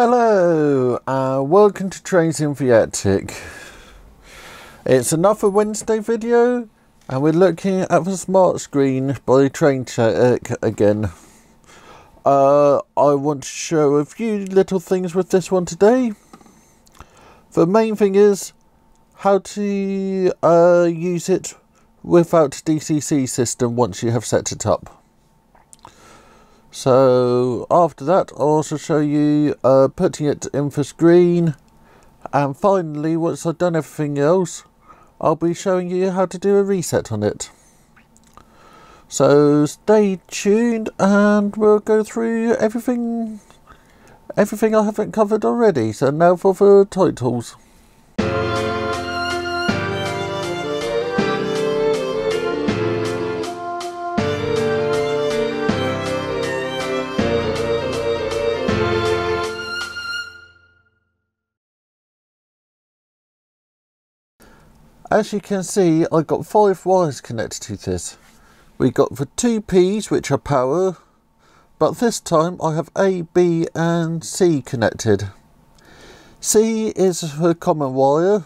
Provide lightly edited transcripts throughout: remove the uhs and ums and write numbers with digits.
Hello, welcome to Trains in the Attic. It's another Wednesday video and we're looking at the smart screen by Train Tech again. I want to show a few little things with this one today. The main thing is how to use it without DCC system once you have set it up. So after that I'll also show you putting it in for screen, and finally once I've done everything else I'll be showing you how to do a reset on it. So stay tuned and we'll go through everything I haven't covered already. So now for the titles. As you can see, I got 5 wires connected to this. We got the 2 P's which are power, but this time I have A, B and C connected. C is the common wire,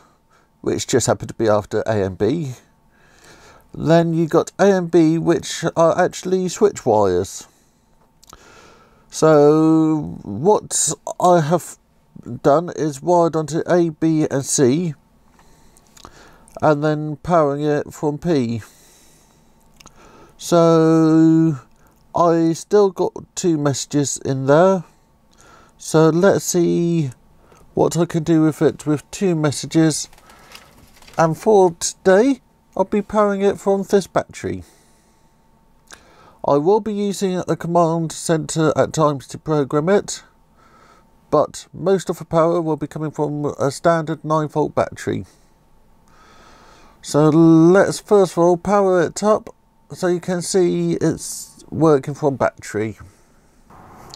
which just happened to be after A and B. Then you got A and B which are actually switch wires. So what I have done is wired onto A, B and C, and then powering it from P. So I still got 2 messages in there, so let's see what I can do with it with 2 messages. And for today I'll be powering it from this battery. I will be using a command center at times to program it, but most of the power will be coming from a standard 9-volt battery. So let's first of all power it up so you can see it's working from battery.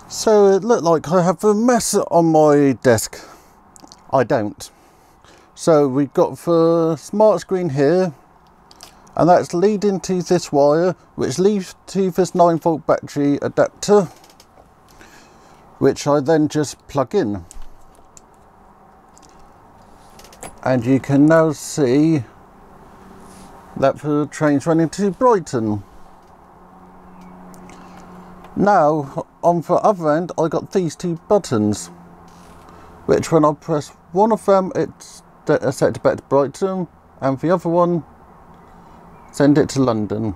So it looked like I have a mess on my desk. I don't. So we've got the smart screen here, and that's leading to this wire which leads to this 9-volt battery adapter, which I then just plug in. And you can now see that for the trains running to Brighton. Now on the other end I got these 2 buttons, which when I press one of them it's set back to Brighton, and the other one send it to London.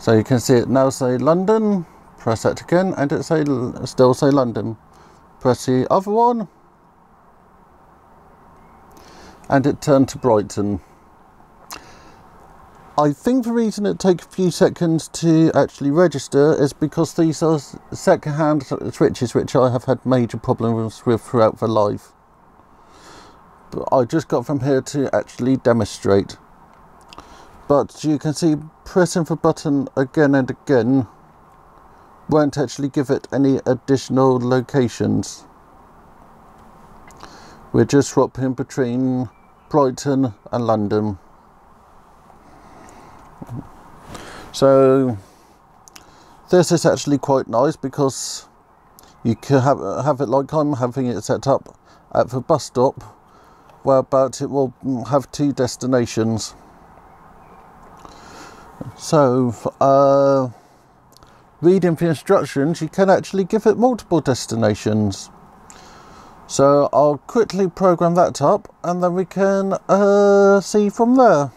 So you can see it now say London, press that again and it still say London. Press the other one and it turned to Brighton. I think the reason it takes a few seconds to actually register is because these are second-hand switches which I have had major problems with throughout the life. But I just got from here to actually demonstrate. But you can see pressing the button again and again won't actually give it any additional locations. We're just swapping between Brighton and London. So this is actually quite nice because you can have it like I'm having it set up at the bus stop, whereabouts it will have 2 destinations. So reading the instructions, you can actually give it multiple destinations. So I'll quickly program that up and then we can see from there.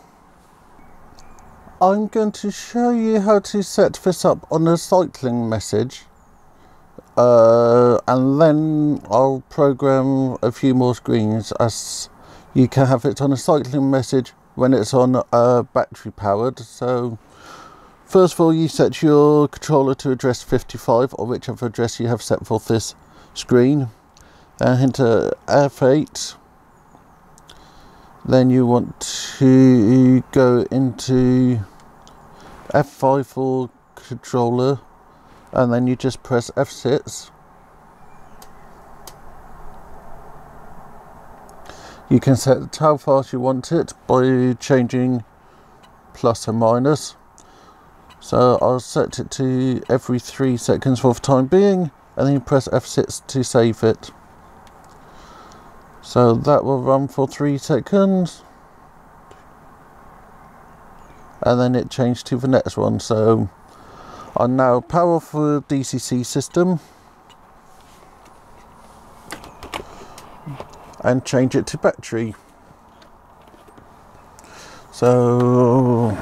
I'm going to show you how to set this up on a cycling message, and then I'll program a few more screens as you can have it on a cycling message when it's on battery powered. So first of all you set your controller to address 55 or whichever address you have set for this screen. Enter F8, then you want to go into F5 for controller, and then you just press F6. You can set how fast you want it by changing plus and minus. So I'll set it to every 3 seconds for the time being, and then you press F6 to save it. So that will run for 3 seconds, and then it changed to the next one. So I now power off the DCC system and change it to battery. So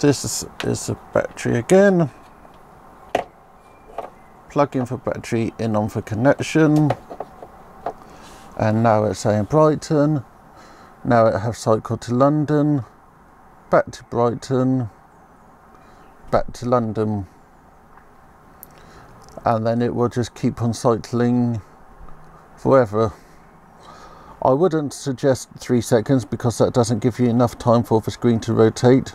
this is the battery again. Plug in for battery in on for connection, and now it's saying Brighton. Now it has cycled to London, back to Brighton, back to London, and then it will just keep on cycling forever. I wouldn't suggest 3 seconds because that doesn't give you enough time for the screen to rotate.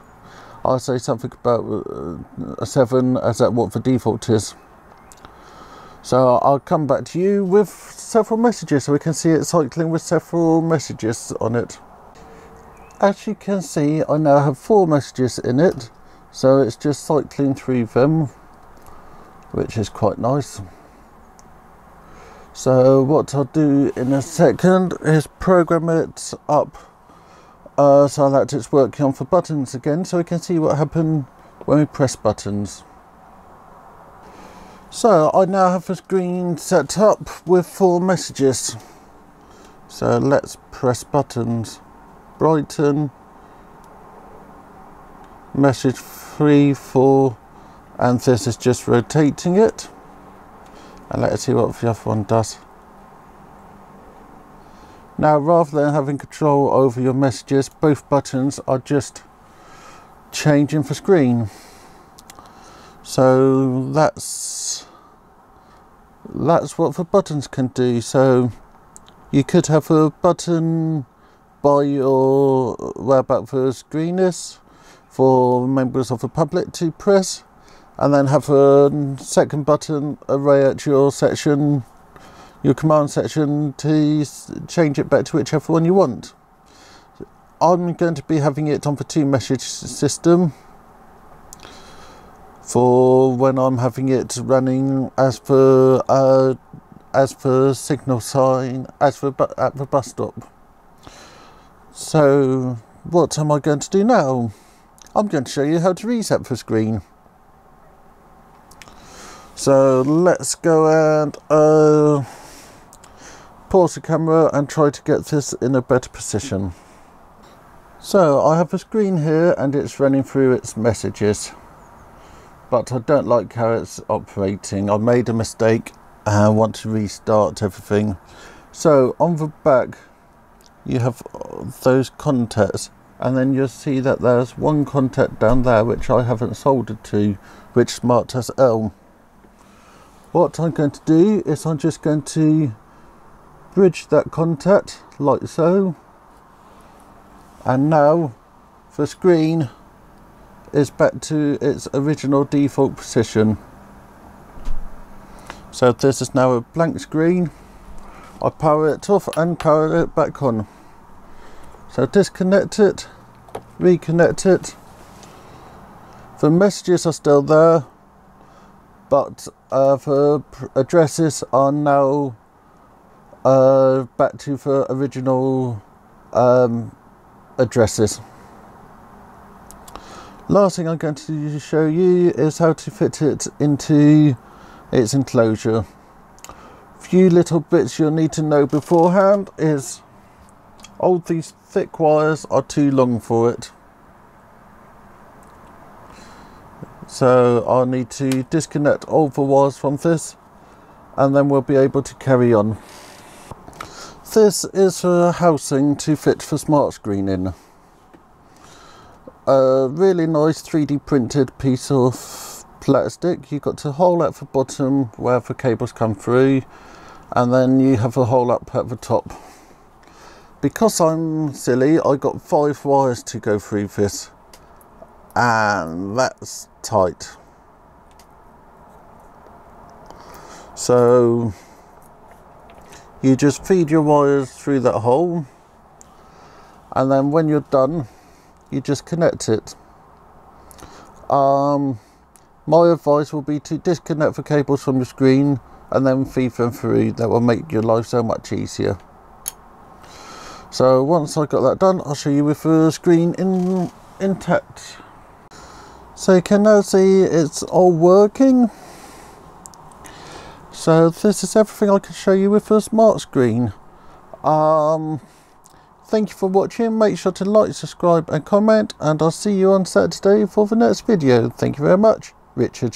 I'll say something about 7 as that what the default is. So I'll come back to you with several messages, so we can see it cycling with several messages on it. As you can see, I now have 4 messages in it, so it's just cycling through them, which is quite nice. So what I'll do in a second is program it up so that it's working on for buttons again, so we can see what happens when we press buttons. So I now have the screen set up with 4 messages. So let's press buttons. Brighton, message 3, 4, and this is just rotating it. And let's see what the other one does. Now, rather than having control over your messages, both buttons are just changing the screen. So that's what the buttons can do. So you could have a button by your whereabouts the screen is for members of the public to press, and then have a second button array at your section, your command section, to change it back to whichever one you want. I'm going to be having it on the 2 message system for when I'm having it running as per signal sign, at the bus stop. So what am I going to do now? I'm going to show you how to reset the screen. So let's go and pause the camera and try to get this in a better position. So I have a screen here and it's running through its messages, but I don't like how it's operating. I made a mistake and I want to restart everything. So on the back you have those contacts, and then you'll see that there's one contact down there which I haven't soldered to, which is marked as L. What I'm going to do is I'm just going to bridge that contact like so, and now the screen is back to its original default position. So this is now a blank screen. I power it off and power it back on. So disconnect it, reconnect it. The messages are still there, but the addresses are now back to the original addresses. Last thing I'm going to show you is how to fit it into its enclosure. Few little bits you'll need to know beforehand is all these thick wires are too long for it. So I'll need to disconnect all the wires from this, and then we'll be able to carry on. This is a housing to fit the smart screen in. A really nice 3D printed piece of plastic. You've got a hole at the bottom where the cables come through, and then you have a hole up at the top. Because I'm silly, I got 5 wires to go through this, and that's tight. So you just feed your wires through that hole, and then when you're done, you just connect it. My advice will be to disconnect the cables from the screen and then feed them through. That will make your life so much easier. So once I got that done, I'll show you with the screen intact. So you can now see it's all working. So this is everything I can show you with the smart screen. Thank you for watching. Make sure to like, subscribe and comment, and I'll see you on Saturday for the next video. Thank you very much. Richard.